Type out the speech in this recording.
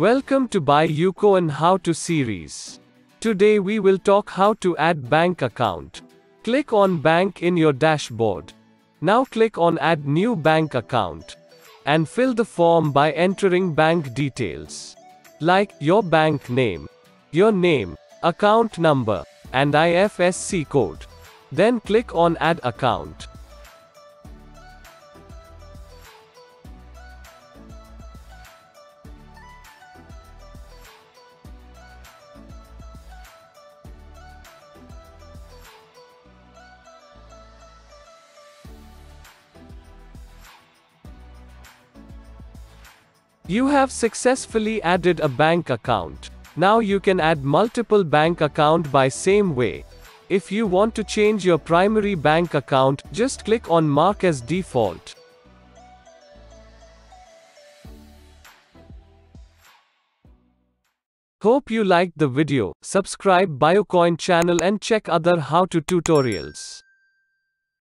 Welcome to BuyUcoin How To series. Today we will talk how to add bank account. Click on bank in your dashboard. Now click on add new bank account. And fill the form by entering bank details. Like your bank name, your name, account number, and IFSC code. Then click on add account. You have successfully added a bank account. Now you can add multiple bank account by same way. If you want to change your primary bank account, just click on mark as default. Hope you liked the video. Subscribe BuyUcoin channel and check other how to tutorials.